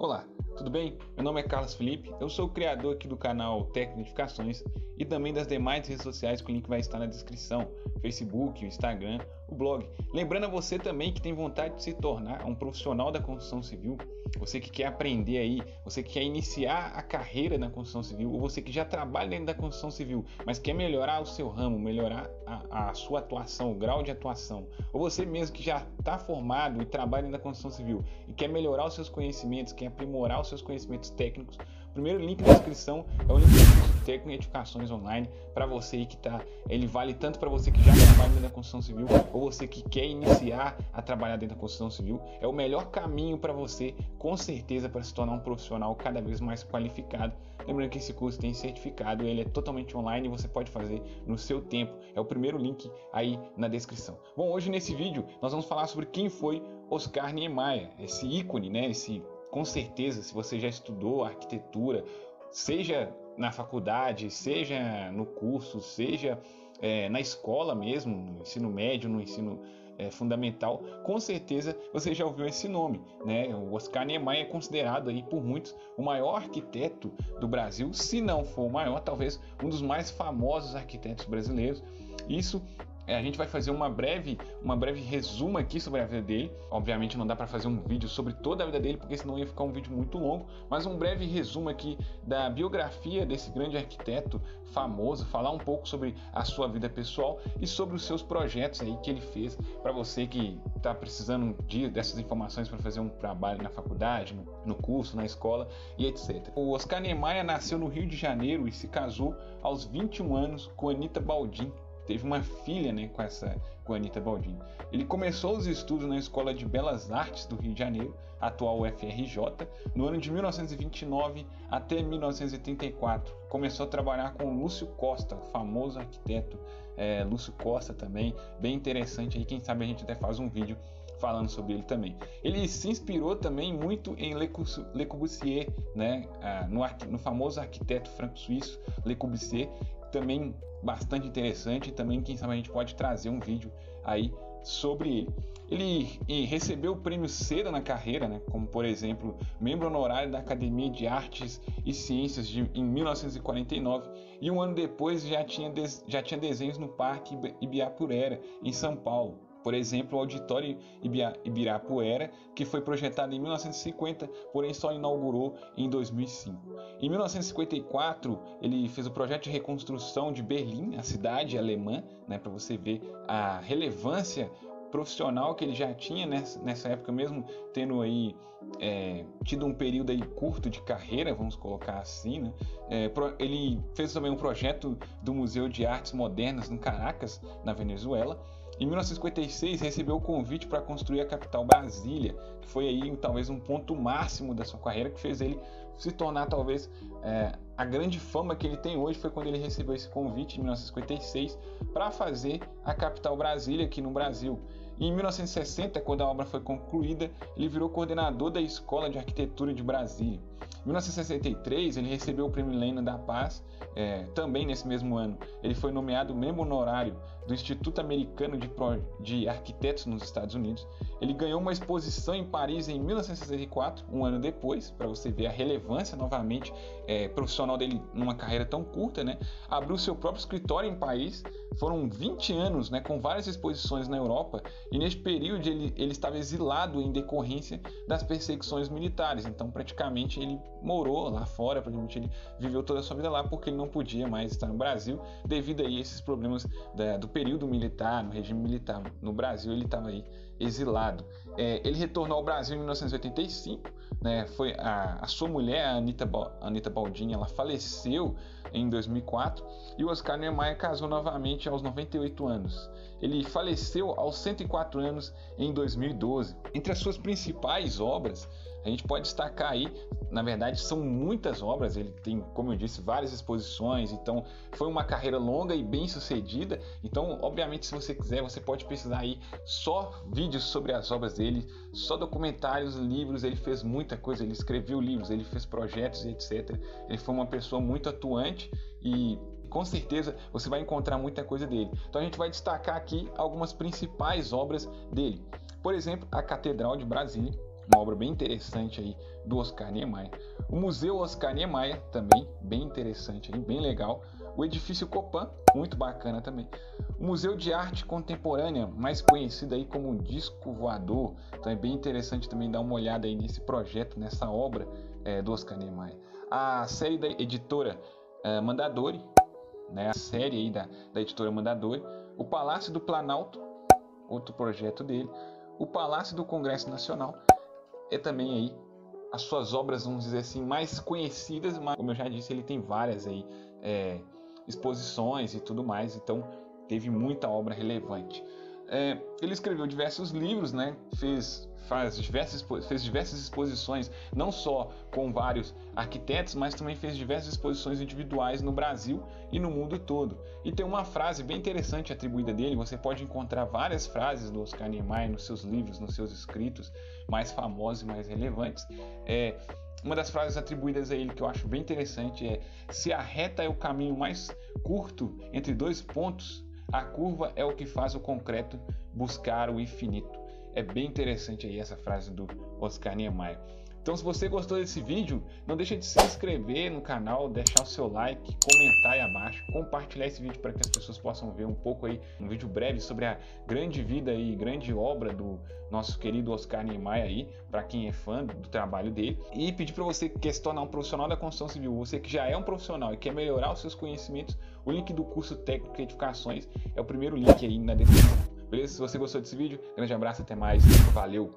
Olá, tudo bem? Meu nome é Carlos Felipe, eu sou o criador aqui do canal Tec Notificações e também das demais redes sociais que o link vai estar na descrição, Facebook, Instagram, o blog. Lembrando a você também que tem vontade de se tornar um profissional da construção civil, você que quer aprender aí, você que quer iniciar a carreira na construção civil ou você que já trabalha dentro da construção civil, mas quer melhorar o seu ramo, melhorar a sua atuação, o grau de atuação, ou você mesmo que já está formado e trabalha dentro da construção civil e quer melhorar os seus conhecimentos, quer aprimorar os seus conhecimentos técnicos, o primeiro link da inscrição é o link do curso técnico em edificações online para você aí que está, ele vale tanto para você que já trabalha dentro da construção civil ou você que quer iniciar a trabalhar dentro da construção civil, é o melhor caminho para você, com certeza, para se tornar um profissional cada vez mais qualificado. Lembrando que esse curso tem certificado, ele é totalmente online e você pode fazer no seu tempo. É o primeiro link aí na descrição. Bom, hoje nesse vídeo nós vamos falar sobre quem foi Oscar Niemeyer, esse ícone, né? Com certeza, se você já estudou arquitetura, seja na faculdade, seja no curso, seja na escola mesmo, no ensino médio, no ensino fundamental, com certeza você já ouviu esse nome, né? O Oscar Niemeyer é considerado aí por muitos o maior arquiteto do Brasil, se não for o maior, talvez um dos mais famosos arquitetos brasileiros. Isso a gente vai fazer uma breve resumo aqui sobre a vida dele. Obviamente não dá para fazer um vídeo sobre toda a vida dele, porque senão ia ficar um vídeo muito longo, mas um breve resumo aqui da biografia desse grande arquiteto famoso, falar um pouco sobre a sua vida pessoal e sobre os seus projetos aí que ele fez para você que está precisando dessas informações para fazer um trabalho na faculdade, no curso, na escola e etc. O Oscar Niemeyer nasceu no Rio de Janeiro e se casou aos 21 anos com Anita Baldini. Teve uma filha, né, com a Anita Baldini. Ele começou os estudos na Escola de Belas Artes do Rio de Janeiro, atual UFRJ, no ano de 1929 até 1934. Começou a trabalhar com Lúcio Costa, o famoso arquiteto Lúcio Costa também, bem interessante. Aí, quem sabe a gente até faz um vídeo falando sobre ele também. Ele se inspirou também muito em Le Corbusier, né, no famoso arquiteto franco-suíço Le Corbusier, também bastante interessante, também quem sabe a gente pode trazer um vídeo aí sobre ele. Ele recebeu o prêmio cedo na carreira, né, como por exemplo, membro honorário da Academia de Artes e Ciências em 1949, e um ano depois já tinha desenhos no Parque Ibirapuera, em São Paulo. Por exemplo, o Auditório Ibirapuera, que foi projetado em 1950, porém só inaugurou em 2005. Em 1954, ele fez o projeto de reconstrução de Berlim, a cidade alemã, né, para você ver a relevância profissional que ele já tinha nessa época, mesmo tendo aí tido um período aí curto de carreira, vamos colocar assim, né? Ele fez também um projeto do Museu de Artes Modernas no Caracas, na Venezuela. Em 1956, recebeu o convite para construir a capital Brasília, que foi aí talvez um ponto máximo da sua carreira, que fez ele se tornar talvez a grande fama que ele tem hoje. Foi quando ele recebeu esse convite em 1956 para fazer a capital Brasília aqui no Brasil. Em 1960, quando a obra foi concluída, ele virou coordenador da Escola de Arquitetura de Brasília. Em 1963, ele recebeu o Prêmio Lênin da Paz. Também nesse mesmo ano, ele foi nomeado membro honorário do Instituto Americano de Arquitetos nos Estados Unidos. Ele ganhou uma exposição em Paris em 1964, um ano depois, para você ver a relevância novamente profissional dele numa carreira tão curta, né? Abriu seu próprio escritório em Paris. Foram 20 anos, né, com várias exposições na Europa. E neste período ele estava exilado em decorrência das perseguições militares, então praticamente ele morou lá fora, praticamente ele viveu toda a sua vida lá porque ele não podia mais estar no Brasil devido a esses problemas do período militar, no regime militar no Brasil, ele estava aí exilado. Ele retornou ao Brasil em 1985, né, foi a sua mulher, a Anita Baldini, ela faleceu em 2004 e o Oscar Niemeyer casou novamente aos 98 anos. Ele faleceu aos 104 anos em 2012. Entre as suas principais obras, a gente pode destacar aí, na verdade são muitas obras, ele tem, como eu disse, várias exposições, então foi uma carreira longa e bem sucedida. Então, obviamente, se você quiser, você pode pesquisar aí só vídeos sobre as obras dele, só documentários, livros, ele fez muita coisa, ele escreveu livros, ele fez projetos, etc. Ele foi uma pessoa muito atuante e com certeza você vai encontrar muita coisa dele. Então a gente vai destacar aqui algumas principais obras dele. Por exemplo, a Catedral de Brasília, uma obra bem interessante aí do Oscar Niemeyer. O Museu Oscar Niemeyer também, bem interessante aí, bem legal. O Edifício Copan, muito bacana também. O Museu de Arte Contemporânea, mais conhecido aí como Disco Voador. Então é bem interessante também dar uma olhada aí nesse projeto, nessa obra do Oscar Niemeyer. A série da editora Mondadori, né? A série aí da editora Mondadori. O Palácio do Planalto, outro projeto dele. O Palácio do Congresso Nacional é também aí as suas obras, vamos dizer assim, mais conhecidas, mas como eu já disse, ele tem várias aí exposições e tudo mais, então teve muita obra relevante. Ele escreveu diversos livros, né? Fez diversas exposições, não só com vários arquitetos, mas também fez diversas exposições individuais no Brasil e no mundo todo. E tem uma frase bem interessante atribuída dele, você pode encontrar várias frases do Oscar Niemeyer nos seus livros, nos seus escritos mais famosos e mais relevantes. Uma das frases atribuídas a ele que eu acho bem interessante é: se a reta é o caminho mais curto entre dois pontos, a curva é o que faz o concreto buscar o infinito. É bem interessante aí essa frase do Oscar Niemeyer. Então, se você gostou desse vídeo, não deixa de se inscrever no canal, deixar o seu like, comentar aí abaixo, compartilhar esse vídeo para que as pessoas possam ver um pouco aí, um vídeo breve sobre a grande vida e grande obra do nosso querido Oscar Niemeyer aí, para quem é fã do trabalho dele. E pedir para você que quer se tornar um profissional da construção civil, você que já é um profissional e quer melhorar os seus conhecimentos, o link do curso técnico e edificações é o primeiro link aí na descrição. Beleza? Se você gostou desse vídeo, grande abraço, até mais, valeu!